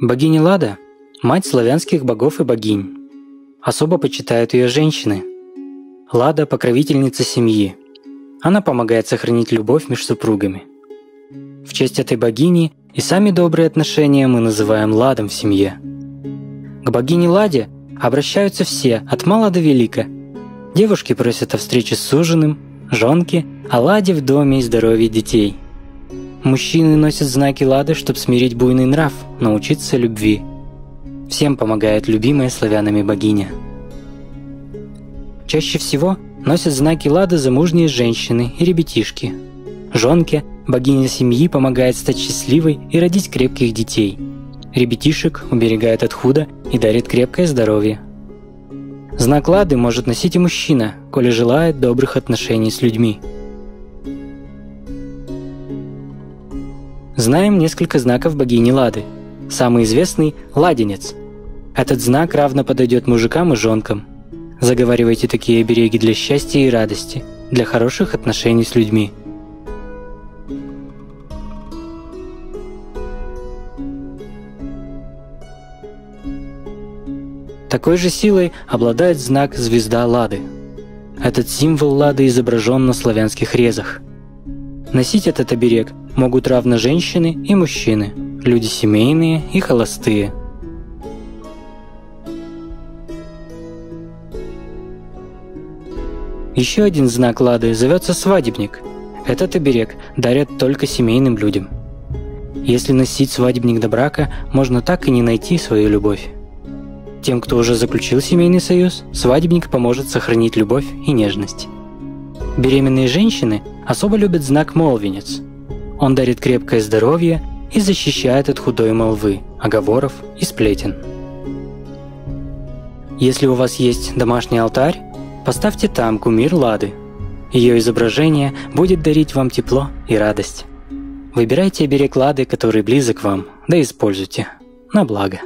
Богиня Лада – мать славянских богов и богинь. Особо почитают ее женщины. Лада – покровительница семьи. Она помогает сохранить любовь между супругами. В честь этой богини и сами добрые отношения мы называем ладом в семье. К богине Ладе обращаются все, от мала до велика. Девушки просят о встрече с суженым, жонки, о ладе в доме и здоровье детей. Мужчины носят знаки Лады, чтобы смирить буйный нрав, научиться любви. Всем помогает любимая славянами богиня. Чаще всего носят знаки Лады замужние женщины и ребятишки. Жонке богиня семьи помогает стать счастливой и родить крепких детей. Ребятишек уберегает от худа и дарит крепкое здоровье. Знак Лады может носить и мужчина, коли желает добрых отношений с людьми. Знаем несколько знаков богини Лады. Самый известный – ладенец. Этот знак равно подойдет мужикам и жонкам. Заговаривайте такие обереги для счастья и радости, для хороших отношений с людьми. Такой же силой обладает знак «Звезда Лады». Этот символ Лады изображен на славянских резах. Носить этот оберег могут равно женщины и мужчины, люди семейные и холостые. Еще один знак Лады зовется свадебник. Этот оберег дарят только семейным людям. Если носить свадебник до брака, можно так и не найти свою любовь. Тем, кто уже заключил семейный союз, свадебник поможет сохранить любовь и нежность. Беременные женщины особо любят знак «Молвинец». Он дарит крепкое здоровье и защищает от худой молвы, оговоров и сплетен. Если у вас есть домашний алтарь, поставьте там кумир Лады. Ее изображение будет дарить вам тепло и радость. Выбирайте оберег Лады, который близок вам, да используйте на благо.